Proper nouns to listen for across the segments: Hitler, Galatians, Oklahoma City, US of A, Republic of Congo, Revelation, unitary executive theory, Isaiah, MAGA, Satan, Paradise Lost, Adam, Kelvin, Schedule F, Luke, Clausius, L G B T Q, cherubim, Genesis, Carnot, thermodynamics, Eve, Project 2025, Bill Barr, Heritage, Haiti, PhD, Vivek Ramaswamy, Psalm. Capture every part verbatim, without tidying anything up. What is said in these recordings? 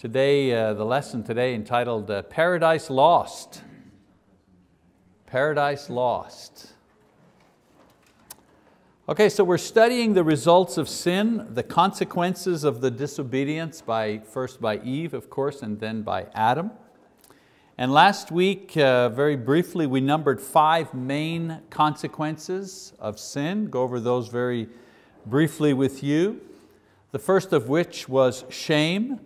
Today, uh, the lesson today entitled uh, Paradise Lost. Paradise Lost. Okay, so we're studying the results of sin, the consequences of the disobedience, by first by Eve, of course, and then by Adam. And last week, uh, very briefly, we numbered five main consequences of sin. Go over those very briefly with you. The first of which was shame.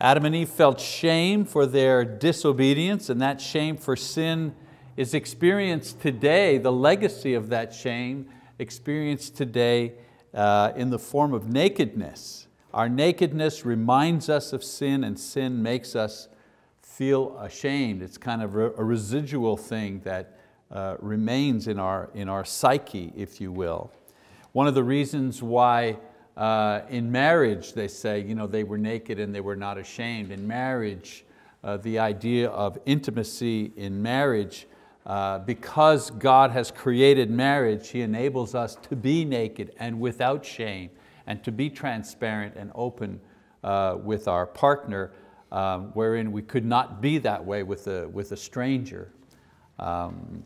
Adam and Eve felt shame for their disobedience, and that shame for sin is experienced today, the legacy of that shame experienced today uh, in the form of nakedness. Our nakedness reminds us of sin, and sin makes us feel ashamed. It's kind of a residual thing that uh, remains in our, in our psyche, if you will. One of the reasons why Uh, in marriage, they say, you know, they were naked and they were not ashamed. In marriage, uh, the idea of intimacy in marriage, uh, because God has created marriage, He enables us to be naked and without shame, and to be transparent and open uh, with our partner, um, wherein we could not be that way with a, with a stranger. Um,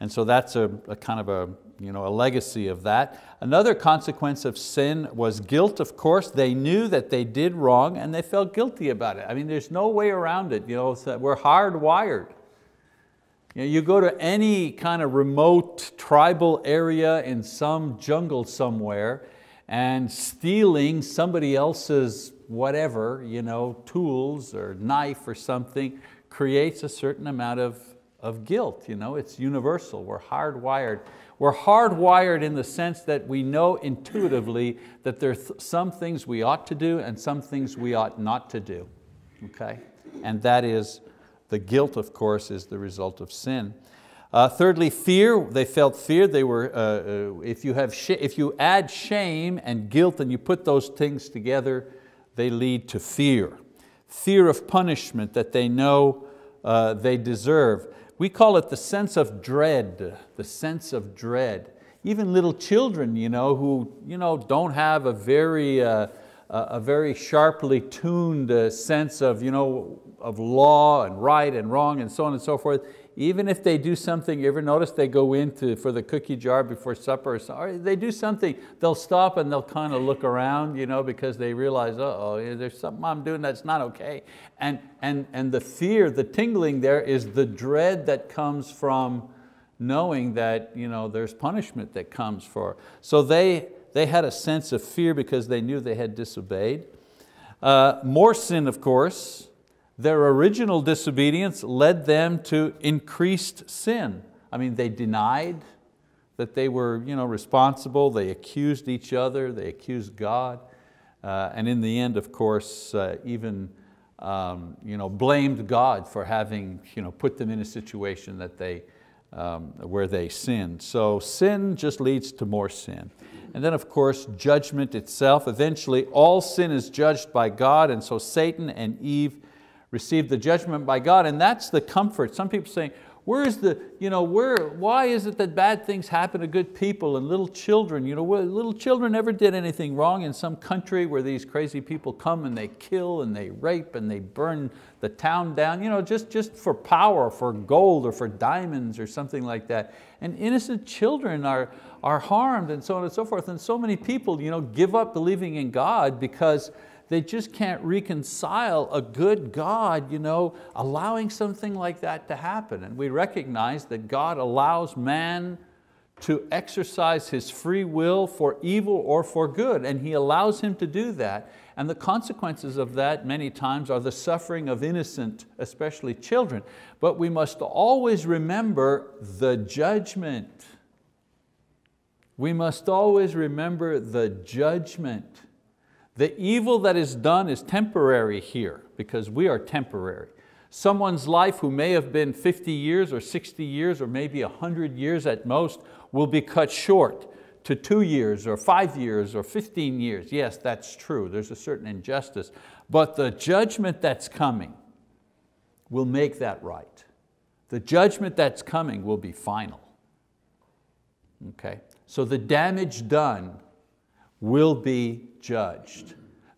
And so that's a, a kind of a, you know, a legacy of that. Another consequence of sin was guilt, of course. They knew that they did wrong and they felt guilty about it. I mean, there's no way around it. You know, so we're hardwired. You know, you go to any kind of remote tribal area in some jungle somewhere and stealing somebody else's whatever, you know, tools or knife or something creates a certain amount of of guilt, you know, it's universal. We're hardwired. We're hardwired in the sense that we know intuitively that there are th some things we ought to do and some things we ought not to do, okay? And that is, the guilt, of course, is the result of sin. Uh, thirdly, fear. They felt fear. They were, uh, if, you have sh if you add shame and guilt and you put those things together, they lead to fear. Fear of punishment that they know uh, they deserve. We call it the sense of dread, the sense of dread. Even little children, you know, who you know, don't have a very, uh, a very sharply tuned uh, sense of, you know, of law and right and wrong and so on and so forth, even if they do something, you ever notice they go in to, for the cookie jar before supper or, so, or they do something, they'll stop and they'll kind of look around, you know, because they realize, uh-oh, there's something I'm doing that's not okay. And, and, and the fear, the tingling there is the dread that comes from knowing that, you know, there's punishment that comes for. So they, they had a sense of fear because they knew they had disobeyed. Uh, more sin, of course. Their original disobedience led them to increased sin. I mean, they denied that they were, you know, responsible. They accused each other. They accused God. Uh, and in the end, of course, uh, even um, you know, blamed God for having, you know, put them in a situation that they, um, where they sinned. So sin just leads to more sin. And then, of course, judgment itself. Eventually, all sin is judged by God. And so Satan and Eve received the judgment by God, and that's the comfort. Some people saying, where is the, you know, where, why is it that bad things happen to good people and little children? You know, little children never did anything wrong in some country where these crazy people come and they kill and they rape and they burn the town down, you know, just, just for power, for gold or for diamonds or something like that. And innocent children are, are harmed and so on and so forth. And so many people, you know, give up believing in God because they just can't reconcile a good God, you know, allowing something like that to happen. And we recognize that God allows man to exercise his free will for evil or for good, and He allows him to do that. And the consequences of that many times are the suffering of innocent, especially children. But we must always remember the judgment. We must always remember the judgment. The evil that is done is temporary here, because we are temporary. Someone's life who may have been fifty years or sixty years or maybe one hundred years at most will be cut short to two years or five years or fifteen years. Yes, that's true. There's a certain injustice. But the judgment that's coming will make that right. The judgment that's coming will be final. Okay? So the damage done will be judged.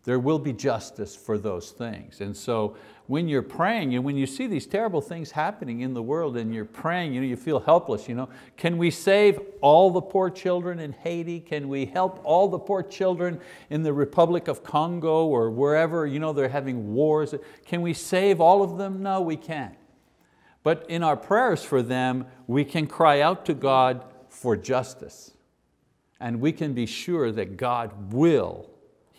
There will be justice for those things. And so when you're praying and when you see these terrible things happening in the world and you're praying, you know, you feel helpless. You know, can we save all the poor children in Haiti? Can we help all the poor children in the Republic of Congo or wherever, you know, they're having wars? Can we save all of them? No, we can't. But in our prayers for them, we can cry out to God for justice. And we can be sure that God will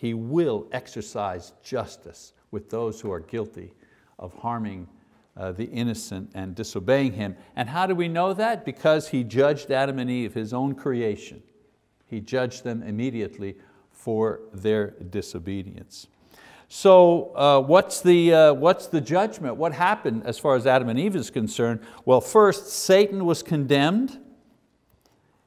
He will exercise justice with those who are guilty of harming uh, the innocent and disobeying Him. And how do we know that? Because He judged Adam and Eve, His own creation. He judged them immediately for their disobedience. So uh, what's, the, uh, what's the judgment? What happened as far as Adam and Eve is concerned? Well, first, Satan was condemned,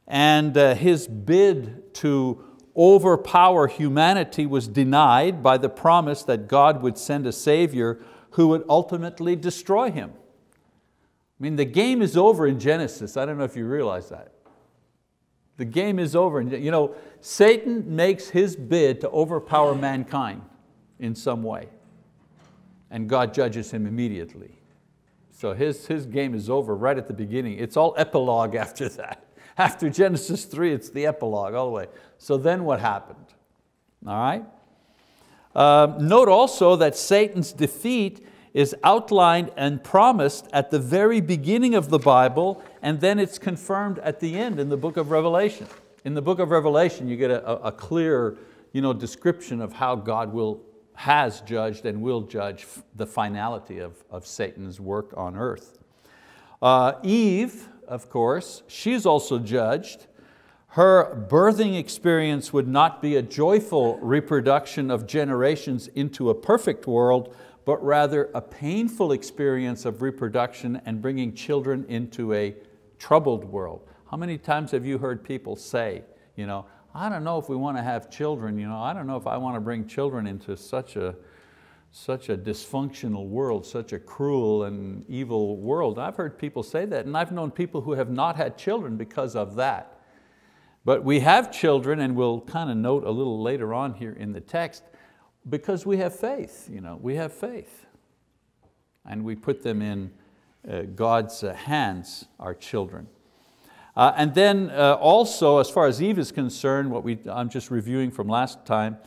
and uh, his bid to overpower humanity was denied by the promise that God would send a Savior who would ultimately destroy him. I mean, the game is over in Genesis. I don't know if you realize that. The game is over. You know, Satan makes his bid to overpower mankind in some way, and God judges him immediately. So his, his game is over right at the beginning. It's all epilogue after that. After Genesis three, it's the epilogue all the way. So then what happened? All right? Uh, note also that Satan's defeat is outlined and promised at the very beginning of the Bible, and then it's confirmed at the end in the book of Revelation. In the book of Revelation, you get a, a clear, you know, description of how God will, has judged and will judge the finality of, of Satan's work on earth. Uh, Eve, of course, she's also judged. Her birthing experience would not be a joyful reproduction of generations into a perfect world, but rather a painful experience of reproduction and bringing children into a troubled world. How many times have you heard people say, you know, I don't know if we want to have children, you know, I don't know if I want to bring children into such a such a dysfunctional world, such a cruel and evil world. I've heard people say that, and I've known people who have not had children because of that. But we have children, and we'll kind of note a little later on here in the text, because we have faith, you know, we have faith. And we put them in uh, God's uh, hands, our children. Uh, and then uh, also, as far as Eve is concerned, what we, I'm just reviewing from last time,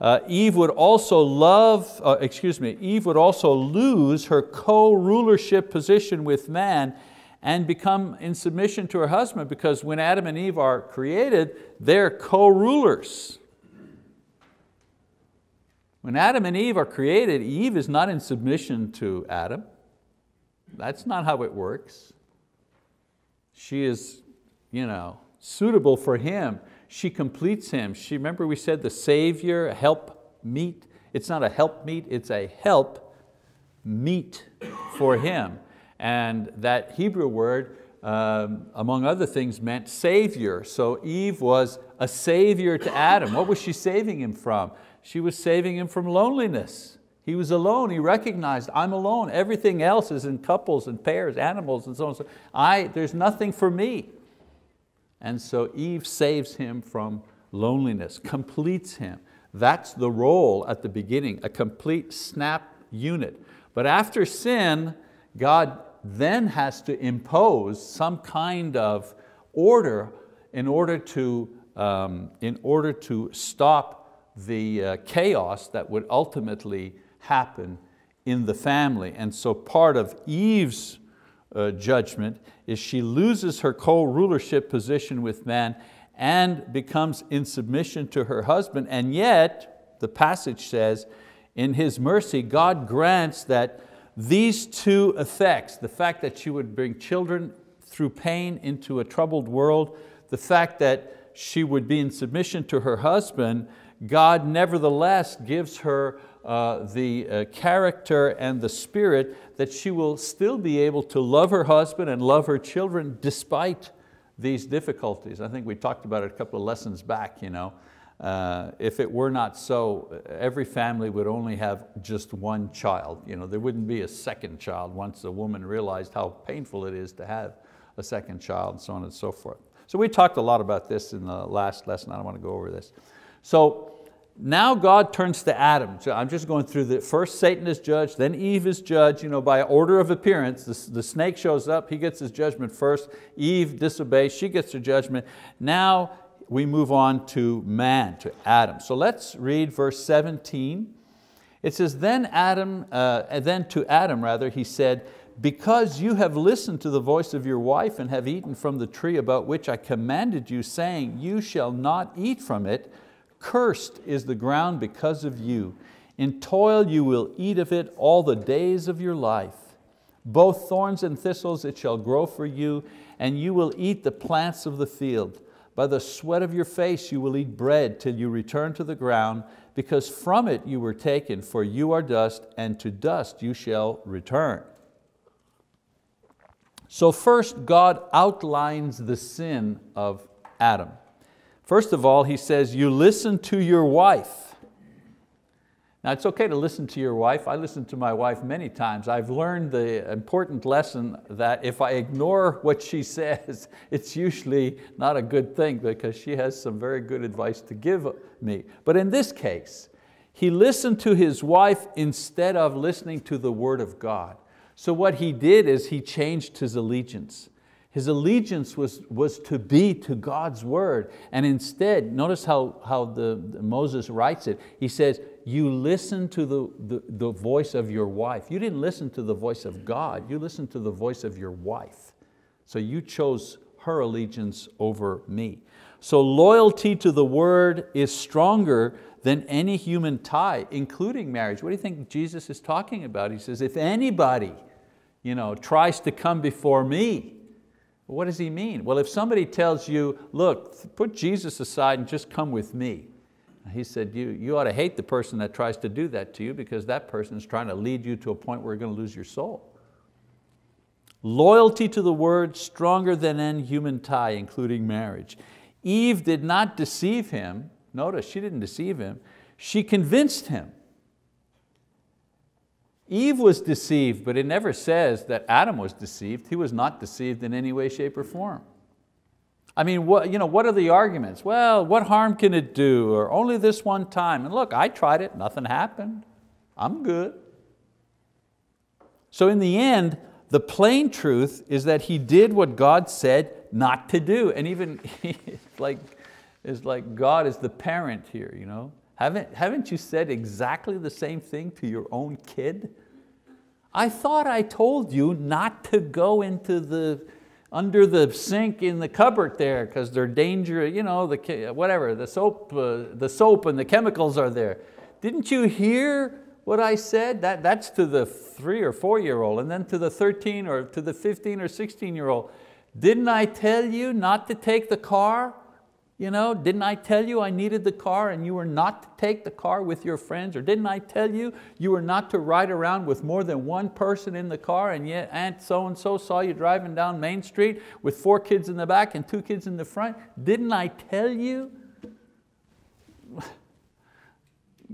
Uh, Eve would also love, uh, excuse me, Eve would also lose her co-rulership position with man and become in submission to her husband, because when Adam and Eve are created, they're co-rulers. When Adam and Eve are created, Eve is not in submission to Adam. That's not how it works. She is, you know, suitable for him. She completes him. She, remember we said the Savior, help meet. It's not a help meet, it's a help meet for him. And that Hebrew word, um, among other things, meant Savior. So Eve was a savior to Adam. What was she saving him from? She was saving him from loneliness. He was alone, he recognized, I'm alone. Everything else is in couples and pairs, animals and so on and so on. I, there's nothing for me. And so Eve saves him from loneliness, completes him. That's the role at the beginning, a complete snap unit. But after sin, God then has to impose some kind of order in order to, um, in order to stop the uh, chaos that would ultimately happen in the family. And so part of Eve's Uh, judgment is she loses her co-rulership position with man and becomes in submission to her husband. And yet, the passage says, in His mercy, God grants that these two effects, the fact that she would bring children through pain into a troubled world, the fact that she would be in submission to her husband, God nevertheless gives her Uh, the uh, character and the spirit that she will still be able to love her husband and love her children despite these difficulties. I think we talked about it a couple of lessons back. You know, uh, if it were not so, every family would only have just one child. You know, there wouldn't be a second child once a woman realized how painful it is to have a second child, and so on and so forth. So we talked a lot about this in the last lesson. I don't want to go over this. So Now God turns to Adam. So I'm just going through the first Satan is judged, then Eve is judged, you know, by order of appearance. The, the snake shows up, he gets his judgment first. Eve disobeys, she gets her judgment. Now we move on to man, to Adam. So let's read verse seventeen. It says, then Adam, uh, then to Adam rather, he said, because you have listened to the voice of your wife and have eaten from the tree about which I commanded you, saying, you shall not eat from it. Cursed is the ground because of you. In toil you will eat of it all the days of your life. Both thorns and thistles it shall grow for you, and you will eat the plants of the field. By the sweat of your face you will eat bread till you return to the ground, because from it you were taken, for you are dust, and to dust you shall return. So first God outlines the sin of Adam. First of all, he says, you listen to your wife. Now it's okay to listen to your wife. I listen to my wife many times. I've learned the important lesson that if I ignore what she says, it's usually not a good thing, because she has some very good advice to give me. But in this case, he listened to his wife instead of listening to the word of God. So what he did is he changed his allegiance. His allegiance was, was to be to God's word. And instead, notice how, how the, the Moses writes it. He says, you listen to the, the, the voice of your wife. You didn't listen to the voice of God. You listened to the voice of your wife. So you chose her allegiance over me. So loyalty to the word is stronger than any human tie, including marriage. What do you think Jesus is talking about? He says, if anybody, you know, tries to come before me. What does he mean? Well, if somebody tells you, look, put Jesus aside and just come with me. He said, you, you ought to hate the person that tries to do that to you, because that person is trying to lead you to a point where you're going to lose your soul. Loyalty to the word, stronger than any human tie, including marriage. Eve did not deceive him. Notice, she didn't deceive him. She convinced him. Eve was deceived, but it never says that Adam was deceived. He was not deceived in any way, shape, or form. I mean, what, you know, what are the arguments? Well, what harm can it do? Or only this one time. And look, I tried it, nothing happened. I'm good. So in the end, the plain truth is that he did what God said not to do. And even it's like, it's like God is the parent here, you know. Haven't, haven't you said exactly the same thing to your own kid? I thought I told you not to go into the, under the sink in the cupboard there, because they're dangerous, you know, the, whatever, the soap, uh, the soap and the chemicals are there. Didn't you hear what I said? That, that's to the three or four year old, and then to the thirteen or to the fifteen or sixteen year old. Didn't I tell you not to take the car? You know, didn't I tell you I needed the car and you were not to take the car with your friends? Or didn't I tell you you were not to ride around with more than one person in the car, and yet Aunt so-and-so saw you driving down Main Street with four kids in the back and two kids in the front? Didn't I tell you?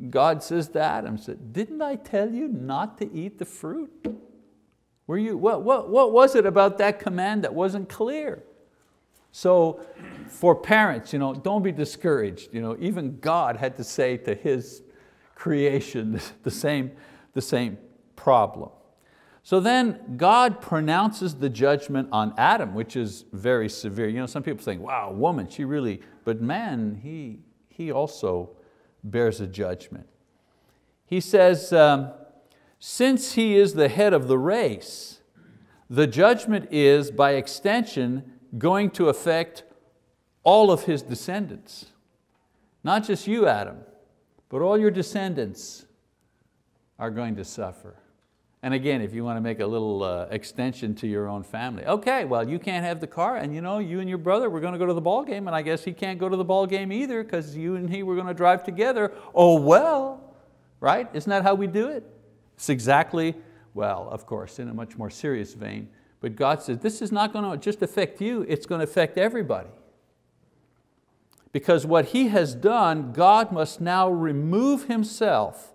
God says to Adam, said, didn't I tell you not to eat the fruit? Were you, what, what, what was it about that command that wasn't clear? So for parents, you know, don't be discouraged. You know, even God had to say to his creation the same, the same problem. So then God pronounces the judgment on Adam, which is very severe. You know, some people think, wow, woman, she really, but man, he, he also bears a judgment. He says, um, since he is the head of the race, the judgment is by extension going to affect all of his descendants. Not just you, Adam, but all your descendants are going to suffer. And again, if you want to make a little uh, extension to your own family, okay, well, you can't have the car, and you know, you and your brother were going to go to the ball game, and I guess he can't go to the ball game either, because you and he were going to drive together. Oh well, right? Isn't that how we do it? It's exactly, well, of course, in a much more serious vein, but God says, this is not going to just affect you, it's going to affect everybody. Because what he has done, God must now remove himself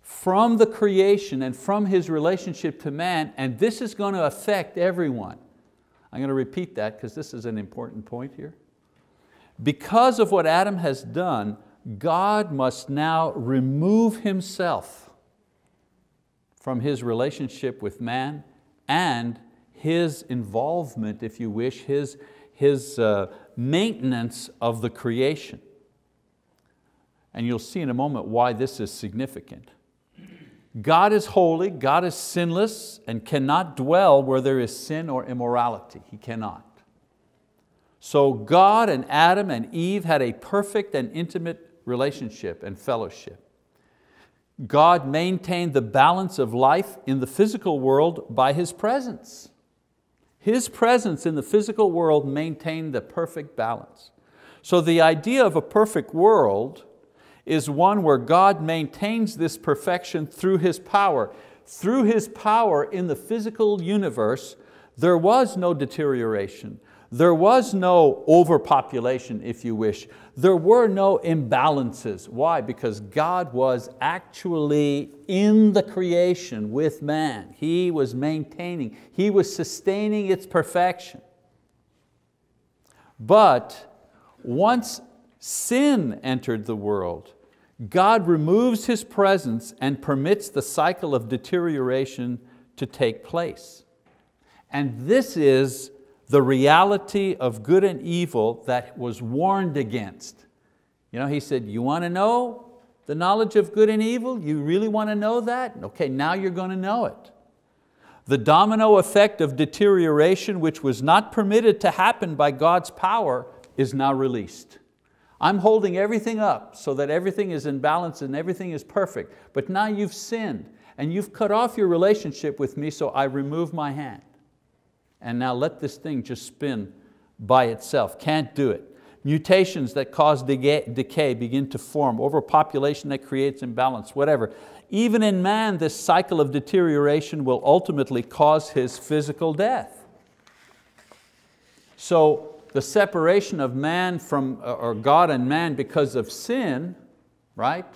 from the creation and from his relationship to man, and this is going to affect everyone. I'm going to repeat that because this is an important point here. Because of what Adam has done, God must now remove himself from his relationship with man and his involvement, if you wish, his, his uh, maintenance of the creation. And you'll see in a moment why this is significant. God is holy, God is sinless, and cannot dwell where there is sin or immorality. He cannot. So God and Adam and Eve had a perfect and intimate relationship and fellowship. God maintained the balance of life in the physical world by His presence. His presence in the physical world maintained the perfect balance. So the idea of a perfect world is one where God maintains this perfection through His power. Through His power in the physical universe, there was no deterioration. There was no overpopulation, if you wish. There were no imbalances. Why? Because God was actually in the creation with man. He was maintaining, He was sustaining its perfection. But once sin entered the world, God removes His presence and permits the cycle of deterioration to take place. And this is the reality of good and evil that was warned against. You know, He said, you want to know the knowledge of good and evil? You really want to know that? Okay, now you're going to know it. The domino effect of deterioration, which was not permitted to happen by God's power, is now released. I'm holding everything up so that everything is in balance and everything is perfect, but now you've sinned and you've cut off your relationship with me, so I remove my hand. And now let this thing just spin by itself. Can't do it. Mutations that cause decay begin to form. Overpopulation that creates imbalance, whatever. Even in man, this cycle of deterioration will ultimately cause his physical death. So the separation of man from, or God and man because of sin, right?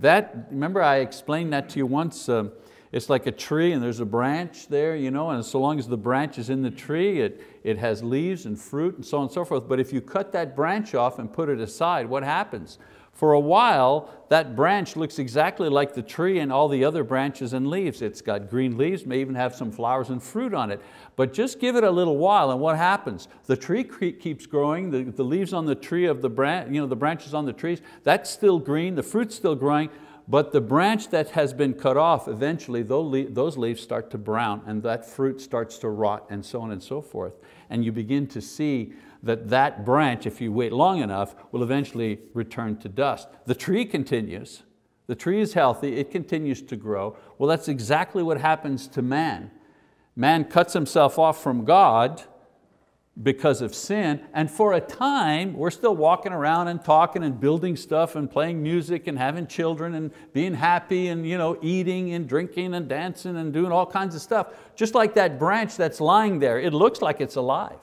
That, remember I explained that to you once. Um, It's like a tree and there's a branch there, you know, and so long as the branch is in the tree, it, it has leaves and fruit and so on and so forth. But if you cut that branch off and put it aside, what happens? For a while, that branch looks exactly like the tree and all the other branches and leaves. It's got green leaves, may even have some flowers and fruit on it. But just give it a little while and what happens? The tree keeps growing, the, the leaves on the tree of the branch, you know, the branches on the trees, that's still green, the fruit's still growing, but the branch that has been cut off, eventually those leaves start to brown and that fruit starts to rot and so on and so forth. And you begin to see that that branch, if you wait long enough, will eventually return to dust. The tree continues. The tree is healthy. It continues to grow. Well, that's exactly what happens to man. Man cuts himself off from God because of sin, and for a time we're still walking around and talking and building stuff and playing music and having children and being happy and, you know, eating and drinking and dancing and doing all kinds of stuff. Just like that branch that's lying there, it looks like it's alive.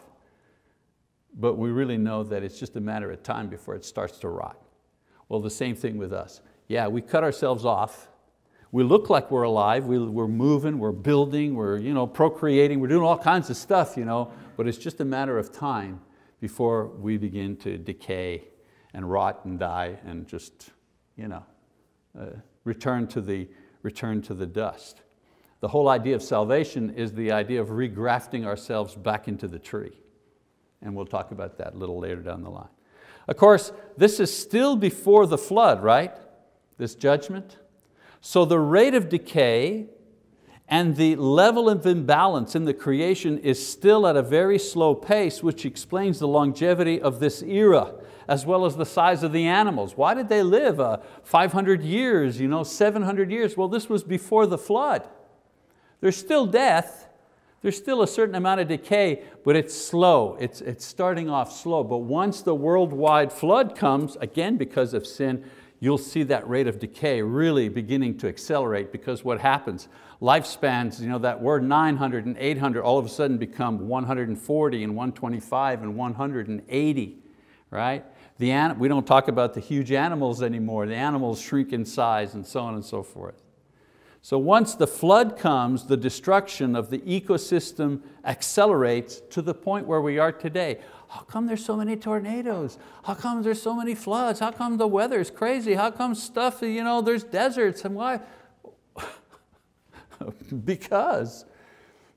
But we really know that it's just a matter of time before it starts to rot. Well, the same thing with us. Yeah, we cut ourselves off. We look like we're alive, we, we're moving, we're building, we're you know, procreating, we're doing all kinds of stuff, you know, but it's just a matter of time before we begin to decay and rot and die and just you know, uh, return, to the, return to the dust. The whole idea of salvation is the idea of regrafting ourselves back into the tree. And we'll talk about that a little later down the line. Of course, this is still before the flood, right? This judgment. So the rate of decay and the level of imbalance in the creation is still at a very slow pace, which explains the longevity of this era, as well as the size of the animals. Why did they live uh, five hundred years, you know, seven hundred years? Well, this was before the flood. There's still death, there's still a certain amount of decay, but it's slow, it's, it's starting off slow. But once the worldwide flood comes, again because of sin, you'll see that rate of decay really beginning to accelerate, because what happens? Lifespans, you know, that word nine hundred and eight hundred all of a sudden become one hundred forty and one twenty-five and one hundred eighty, right? The we don't talk about the huge animals anymore. The animals shrink in size and so on and so forth. So once the flood comes, the destruction of the ecosystem accelerates to the point where we are today. How come there's so many tornadoes? How come there's so many floods? How come the weather's crazy? How come stuff, you know, there's deserts and why? because,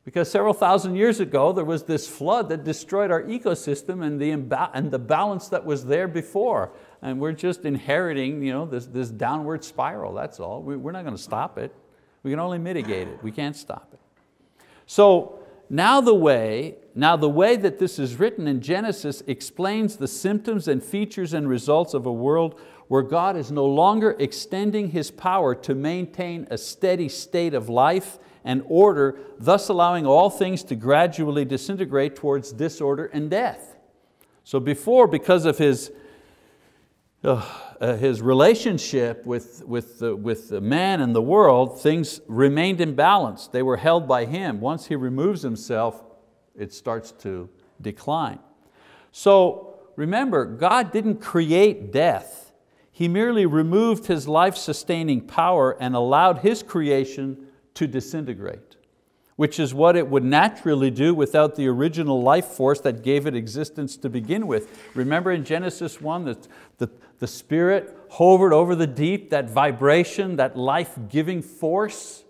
because several thousand years ago there was this flood that destroyed our ecosystem and the, and the balance that was there before. And we're just inheriting, you know, this, this downward spiral, that's all. We, we're not going to stop it. We can only mitigate it, we can't stop it. So now the way, now the way that this is written in Genesis explains the symptoms and features and results of a world where God is no longer extending His power to maintain a steady state of life and order, thus allowing all things to gradually disintegrate towards disorder and death. So before, because of His Uh, his relationship with, with, the, with the man and the world, things remained in balance. They were held by Him. Once He removes Himself, it starts to decline. So remember, God didn't create death. He merely removed His life-sustaining power and allowed His creation to disintegrate, which is what it would naturally do without the original life force that gave it existence to begin with. Remember in Genesis one, that the, the Spirit hovered over the deep, that vibration, that life-giving force.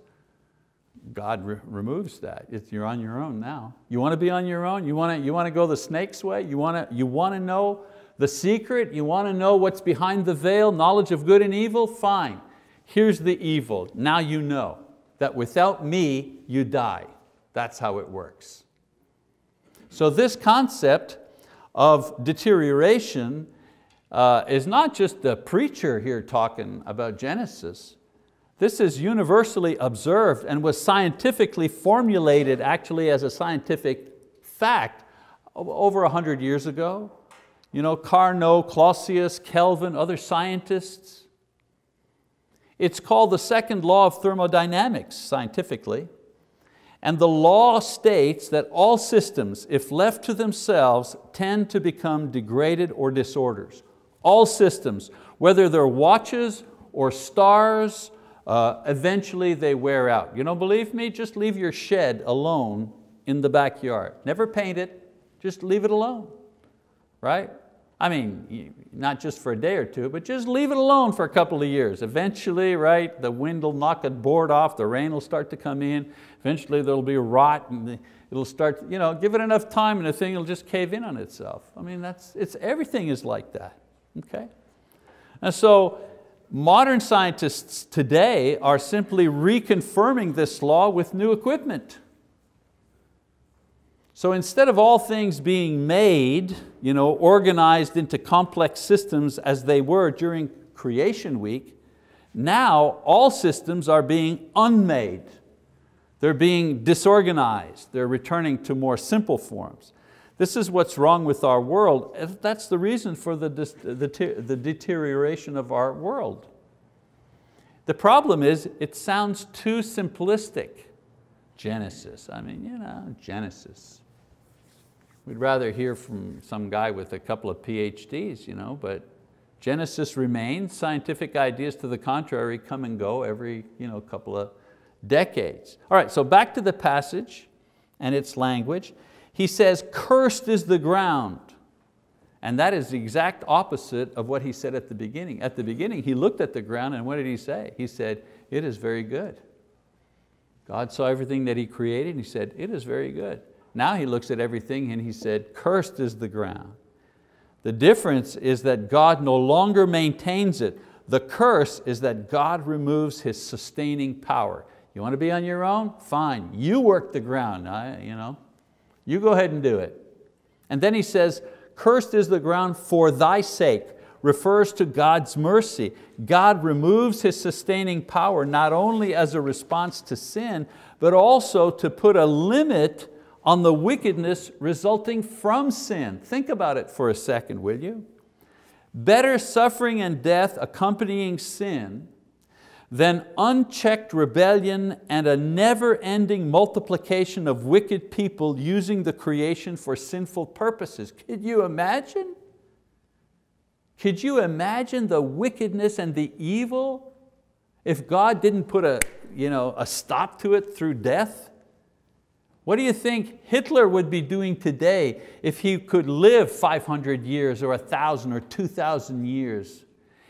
God re removes that. It's, you're on your own now. You want to be on your own? You want to, you want to go the snake's way? You want to, you want to know the secret? You want to know what's behind the veil, knowledge of good and evil? Fine, here's the evil, now you know. That without me, you die. That's how it works. So this concept of deterioration uh, is not just the preacher here talking about Genesis. This is universally observed and was scientifically formulated actually as a scientific fact over a hundred years ago. You know, Carnot, Clausius, Kelvin, other scientists. It's called the second law of thermodynamics scientifically. And the law states that all systems, if left to themselves, tend to become degraded or disorders. All systems, whether they're watches or stars, uh, eventually they wear out. You don't believe me? Just leave your shed alone in the backyard. Never paint it, just leave it alone, right? I mean, not just for a day or two, but just leave it alone for a couple of years. Eventually, right, the wind will knock a board off, the rain will start to come in, eventually there'll be rot and it'll start, you know, give it enough time and the thing will just cave in on itself. I mean, that's, it's, everything is like that, okay? And so modern scientists today are simply reconfirming this law with new equipment. So instead of all things being made, you know, organized into complex systems as they were during creation week, now all systems are being unmade. They're being disorganized. They're returning to more simple forms. This is what's wrong with our world. That's the reason for the, the, the deterioration of our world. The problem is it sounds too simplistic. Genesis, I mean, you know, Genesis. We'd rather hear from some guy with a couple of P H Ds, you know, but Genesis remains. Scientific ideas to the contrary come and go every you know, couple of decades. All right, so back to the passage and its language. He says, cursed is the ground. And that is the exact opposite of what he said at the beginning. At the beginning, he looked at the ground and what did he say? He said, it is very good. God saw everything that He created and He said, it is very good. Now He looks at everything and He said, cursed is the ground. The difference is that God no longer maintains it. The curse is that God removes His sustaining power. You want to be on your own? Fine, you work the ground, I, you know. You go ahead and do it. And then He says, cursed is the ground for thy sake. Refers to God's mercy. God removes His sustaining power not only as a response to sin, but also to put a limit on the wickedness resulting from sin. Think about it for a second, will you? Better suffering and death accompanying sin than unchecked rebellion and a never-ending multiplication of wicked people using the creation for sinful purposes. Could you imagine? Could you imagine the wickedness and the evil if God didn't put a, you know, a stop to it through death? What do you think Hitler would be doing today if he could live five hundred years or one thousand or two thousand years?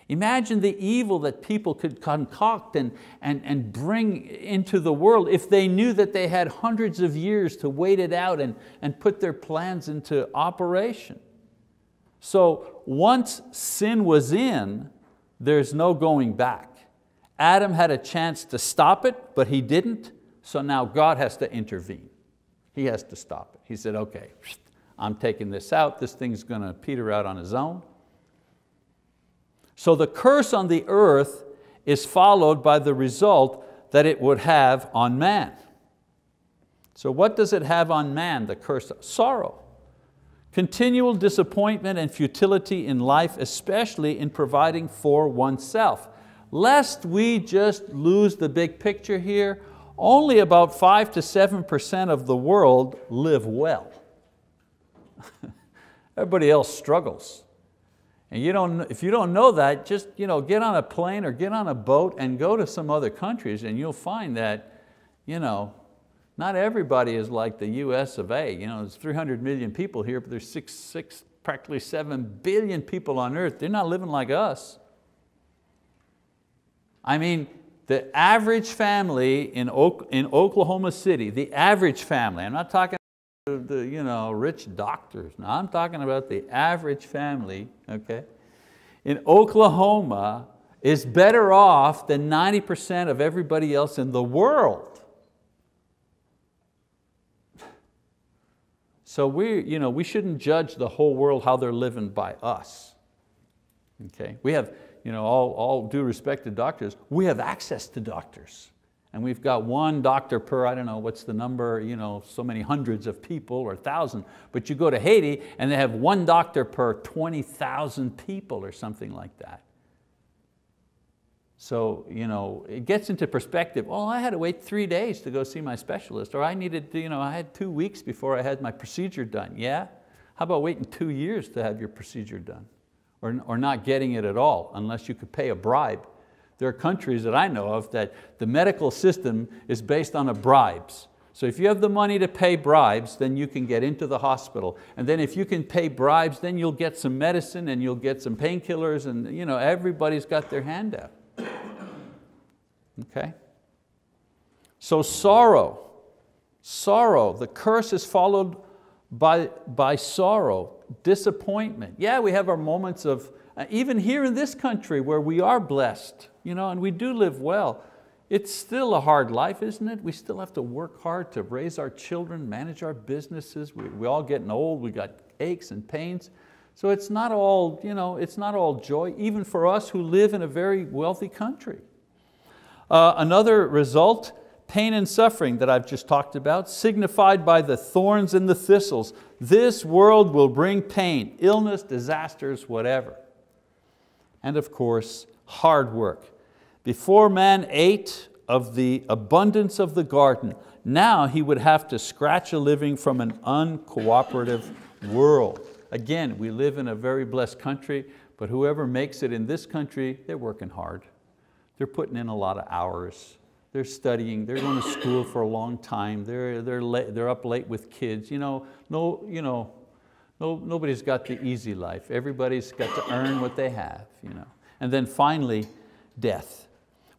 Imagine the evil that people could concoct and, and, and bring into the world if they knew that they had hundreds of years to wait it out and, and put their plans into operation. So once sin was in, there's no going back. Adam had a chance to stop it, but he didn't. So now God has to intervene. He has to stop it. He said, okay, I'm taking this out. This thing's going to peter out on his own. So the curse on the earth is followed by the result that it would have on man. So what does it have on man, the curse? Sorrow. Continual disappointment and futility in life, especially in providing for oneself. Lest we just lose the big picture here, only about five to seven percent of the world live well. Everybody else struggles. And you don't, if you don't know that, just you know, get on a plane or get on a boat and go to some other countries and you'll find that you know, not everybody is like the U S of A. You know, there's three hundred million people here, but there's six, six, practically seven billion people on earth. They're not living like us. I mean, the average family in, Oak, in Oklahoma City, the average family, I'm not talking about the you know, rich doctors, no, I'm talking about the average family, okay, in Oklahoma is better off than ninety percent of everybody else in the world. So we, you know, we shouldn't judge the whole world how they're living by us, okay? We have, you know, all, all due respect to doctors, we have access to doctors. And we've got one doctor per, I don't know, what's the number, you know, so many hundreds of people or thousand, but you go to Haiti and they have one doctor per twenty thousand people or something like that. So, you know, it gets into perspective. Oh, I had to wait three days to go see my specialist, or I needed, to, you know, I had two weeks before I had my procedure done. Yeah, how about waiting two years to have your procedure done? Or, or not getting it at all, unless you could pay a bribe. There are countries that I know of that the medical system is based on a bribes. So if you have the money to pay bribes, then you can get into the hospital. And then if you can pay bribes, then you'll get some medicine and you'll get some painkillers and you know, everybody's got their hand out. Okay? So sorrow, sorrow, the curse is followed by, by sorrow. Disappointment. Yeah, we have our moments of, uh, even here in this country where we are blessed, you know, and we do live well, it's still a hard life, isn't it? We still have to work hard to raise our children, manage our businesses. We, we're all getting old, we got aches and pains. So it's not all, you know, it's not all joy, even for us who live in a very wealthy country. Uh, another result, pain and suffering that I've just talked about, signified by the thorns and the thistles. This world will bring pain, illness, disasters, whatever. And of course, hard work. Before man ate of the abundance of the garden, now he would have to scratch a living from an uncooperative world. Again, we live in a very blessed country, but whoever makes it in this country, they're working hard. They're putting in a lot of hours. They're studying, they're going to school for a long time, they're, they're, late, they're up late with kids. You know, no, you know, no, nobody's got the easy life. Everybody's got to earn what they have. You know. And then finally, death.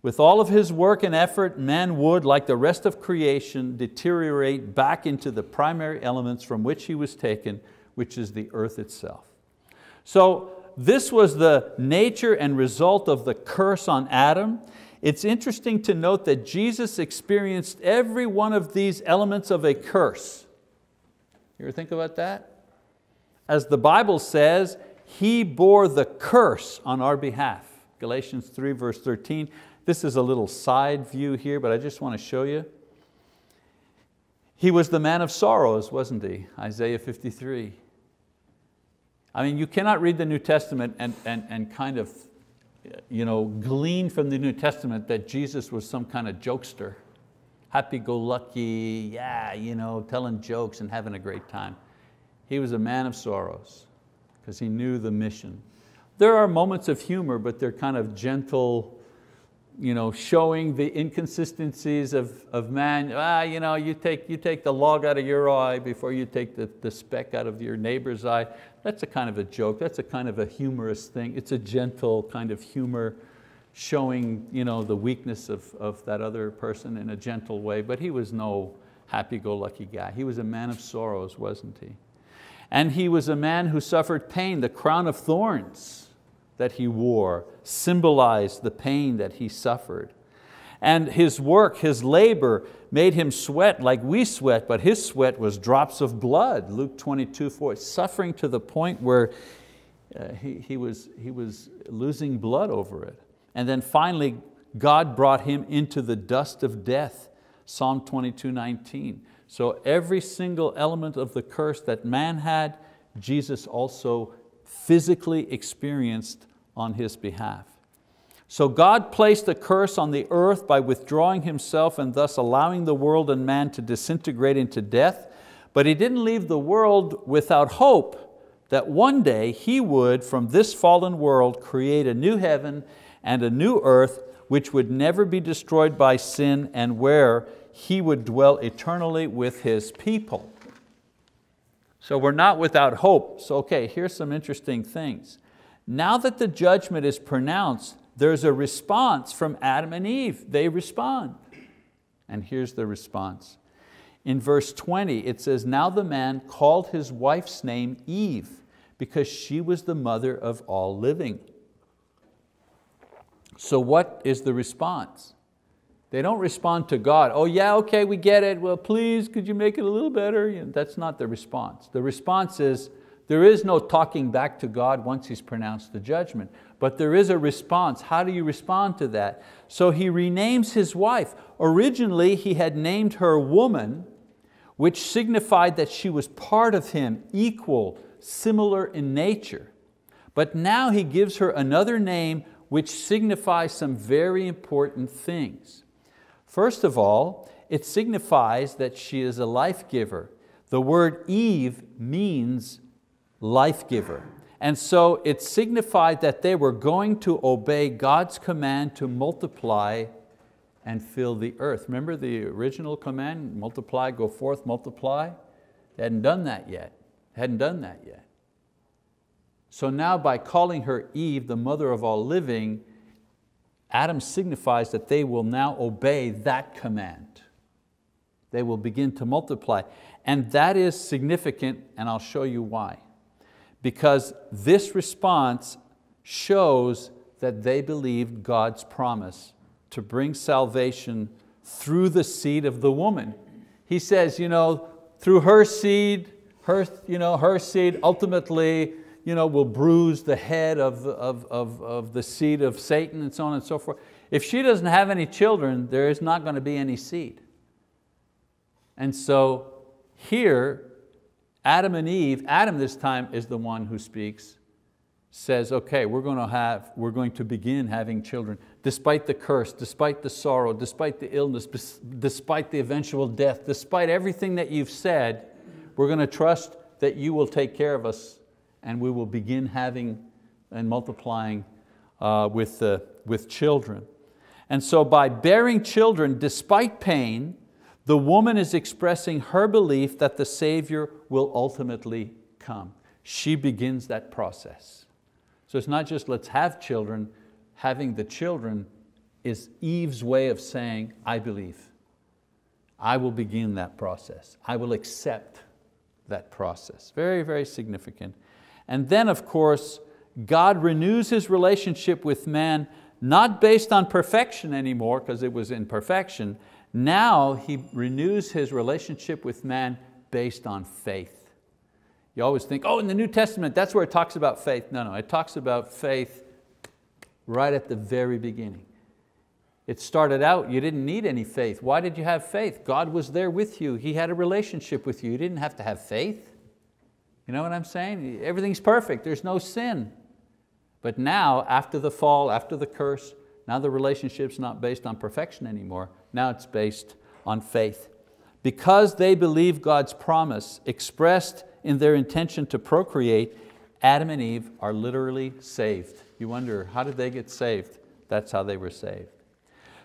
With all of his work and effort, man would, like the rest of creation, deteriorate back into the primary elements from which he was taken, which is the earth itself. So this was the nature and result of the curse on Adam. It's interesting to note that Jesus experienced every one of these elements of a curse. You ever think about that? As the Bible says, He bore the curse on our behalf. Galatians three verse thirteen. This is a little side view here, but I just want to show you. He was the man of sorrows, wasn't He? Isaiah fifty-three. I mean, you cannot read the New Testament and, and, and kind of you know, glean from the New Testament that Jesus was some kind of jokester, happy-go-lucky, yeah, you know, telling jokes and having a great time. He was a man of sorrows because He knew the mission. There are moments of humor, but they're kind of gentle, you know, showing the inconsistencies of, of man. Ah, you know, you take, you take the log out of your eye before you take the, the speck out of your neighbor's eye. That's a kind of a joke. That's a kind of a humorous thing. It's a gentle kind of humor showing, you know, the weakness of, of that other person in a gentle way. But he was no happy-go-lucky guy. He was a man of sorrows, wasn't he? And he was a man who suffered pain. The crown of thorns that he wore symbolized the pain that he suffered. And his work, his labor, made him sweat like we sweat, but his sweat was drops of blood. Luke twenty-two four, suffering to the point where uh, he, he, was, he was losing blood over it. And then finally, God brought him into the dust of death, Psalm twenty-two nineteen. So every single element of the curse that man had, Jesus also physically experienced on his behalf. So God placed a curse on the earth by withdrawing himself and thus allowing the world and man to disintegrate into death. But he didn't leave the world without hope that one day he would, from this fallen world, create a new heaven and a new earth which would never be destroyed by sin, and where he would dwell eternally with his people. So we're not without hope. So okay, here's some interesting things. Now that the judgment is pronounced, there's a response from Adam and Eve. They respond. And here's the response. In verse twenty, it says, now the man called his wife's name Eve, because she was the mother of all living. So what is the response? They don't respond to God. Oh yeah, okay, we get it. Well, please, could you make it a little better? You know, that's not the response. The response is, there is no talking back to God once he's pronounced the judgment, but there is a response. How do you respond to that? So he renames his wife. Originally, he had named her woman, which signified that she was part of him, equal, similar in nature. But now he gives her another name which signifies some very important things. First of all, it signifies that she is a life giver. The word Eve means life giver. And so it signified that they were going to obey God's command to multiply and fill the earth. Remember the original command, multiply, go forth, multiply? They hadn't done that yet, hadn't done that yet. So now by calling her Eve, the mother of all living, Adam signifies that they will now obey that command. They will begin to multiply. And that is significant, and I'll show you why. Because this response shows that they believed God's promise to bring salvation through the seed of the woman. He says, you know, through her seed, her, you know, her seed ultimately, you know, will bruise the head of, of, of, of the seed of Satan, and so on and so forth. If she doesn't have any children, there is not going to be any seed. And so here, Adam and Eve, Adam this time is the one who speaks, says, okay, we're going to have, we're going to begin having children, despite the curse, despite the sorrow, despite the illness, despite the eventual death, despite everything that you've said, we're going to trust that you will take care of us, and we will begin having and multiplying uh, with, uh, with children. And so by bearing children despite pain, the woman is expressing her belief that the Savior will ultimately come. She begins that process. So it's not just let's have children. Having the children is Eve's way of saying, I believe. I will begin that process. I will accept that process. Very, very significant. And then, of course, God renews his relationship with man, not based on perfection anymore, because it was imperfection. Now he renews his relationship with man based on faith. You always think, oh, in the New Testament, that's where it talks about faith. No, no, it talks about faith right at the very beginning. It started out, you didn't need any faith. Why did you have faith? God was there with you. He had a relationship with you. You didn't have to have faith. You know what I'm saying? Everything's perfect, there's no sin. But now, after the fall, after the curse, now the relationship's not based on perfection anymore. Now it's based on faith. Because they believe God's promise expressed in their intention to procreate, Adam and Eve are literally saved. You wonder, how did they get saved? That's how they were saved.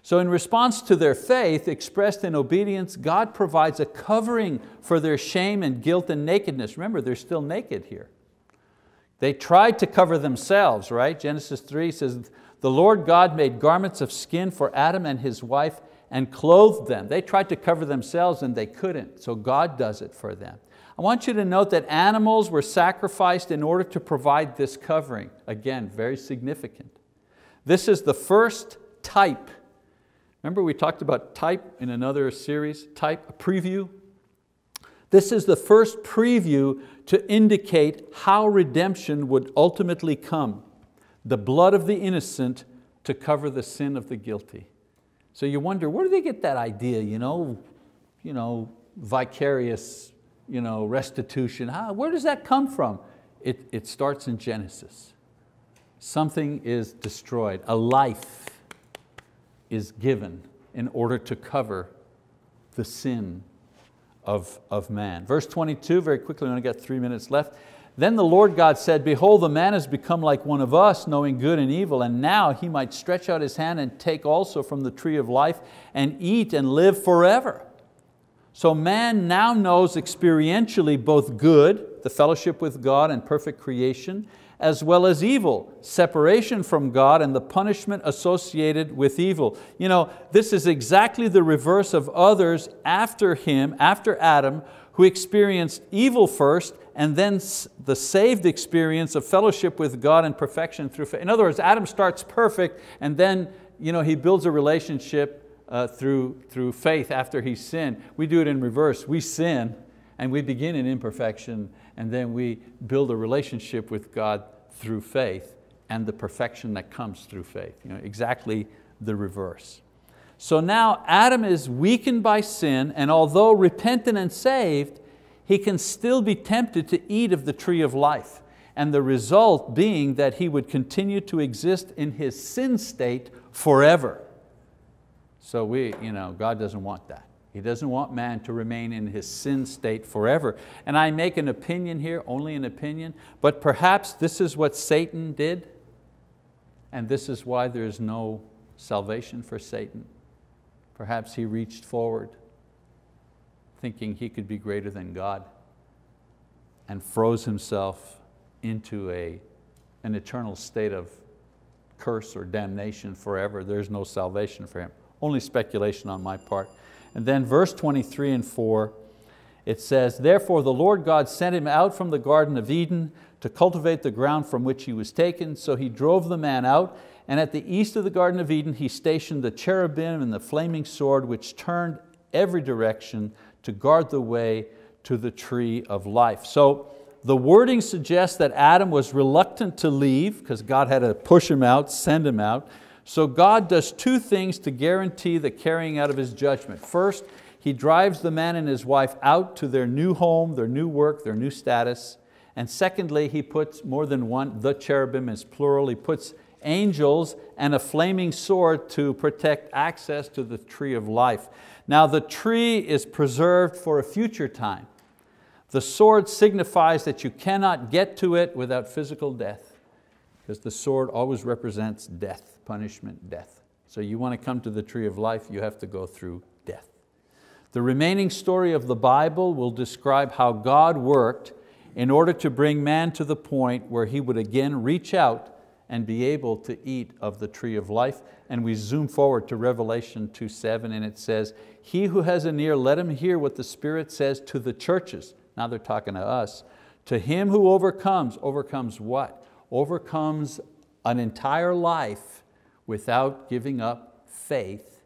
So in response to their faith expressed in obedience, God provides a covering for their shame and guilt and nakedness. Remember, they're still naked here. They tried to cover themselves, right? Genesis three says, the Lord God made garments of skin for Adam and his wife and clothed them. They tried to cover themselves and they couldn't, so God does it for them. I want you to note that animals were sacrificed in order to provide this covering. Again, very significant. This is the first type. Remember we talked about type in another series, type, a preview. This is the first preview to indicate how redemption would ultimately come. The blood of the innocent to cover the sin of the guilty. So you wonder, where do they get that idea, you know, you know vicarious you know, restitution? How, where does that come from? It, it starts in Genesis. Something is destroyed, a life is given in order to cover the sin of, of man. Verse twenty-two, very quickly, we only got three minutes left. Then the Lord God said, behold, the man has become like one of us, knowing good and evil, and now he might stretch out his hand and take also from the tree of life and eat and live forever. So man now knows experientially both good, the fellowship with God and perfect creation, as well as evil, separation from God and the punishment associated with evil. You know, this is exactly the reverse of others after him, after Adam, who experienced evil first and then the saved experience of fellowship with God and perfection through faith. In other words, Adam starts perfect and then you know, he builds a relationship uh, through, through faith after he sinned. We do it in reverse. We sin and we begin in imperfection and then we build a relationship with God through faith and the perfection that comes through faith. You know, exactly the reverse. So now Adam is weakened by sin, and although repentant and saved, he can still be tempted to eat of the tree of life, and the result being that he would continue to exist in his sin state forever. So we, you know, God doesn't want that. He doesn't want man to remain in his sin state forever. And I make an opinion here, only an opinion, but perhaps this is what Satan did, and this is why there is no salvation for Satan. Perhaps he reached forward, thinking he could be greater than God, and froze himself into a, an eternal state of curse or damnation forever. There's no salvation for him. Only speculation on my part. And then verse twenty-three and four, it says, therefore the Lord God sent him out from the Garden of Eden to cultivate the ground from which he was taken. So he drove the man out, and at the east of the Garden of Eden, he stationed the cherubim and the flaming sword, which turned every direction to guard the way to the tree of life. So the wording suggests that Adam was reluctant to leave because God had to push him out, send him out. So God does two things to guarantee the carrying out of His judgment. First, He drives the man and his wife out to their new home, their new work, their new status. And secondly, He puts more than one, the cherubim is plural, He puts angels and a flaming sword to protect access to the tree of life. Now the tree is preserved for a future time. The sword signifies that you cannot get to it without physical death, because the sword always represents death. Punishment, death. So you want to come to the tree of life, you have to go through death. The remaining story of the Bible will describe how God worked in order to bring man to the point where he would again reach out and be able to eat of the tree of life. And we zoom forward to Revelation two seven, and it says, he who has an ear, let him hear what the Spirit says to the churches. Now they're talking to us. To him who overcomes, overcomes what? Overcomes an entire life without giving up faith.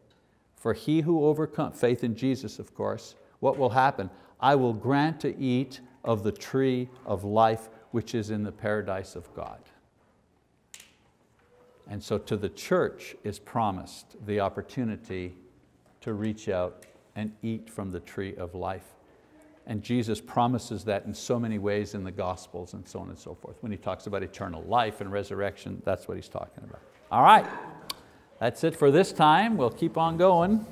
For he who overcomes, faith in Jesus of course, what will happen? I will grant to eat of the tree of life which is in the paradise of God. And so to the church is promised the opportunity to reach out and eat from the tree of life. And Jesus promises that in so many ways in the Gospels and so on and so forth. When He talks about eternal life and resurrection, that's what He's talking about. All right, that's it for this time. We'll keep on going.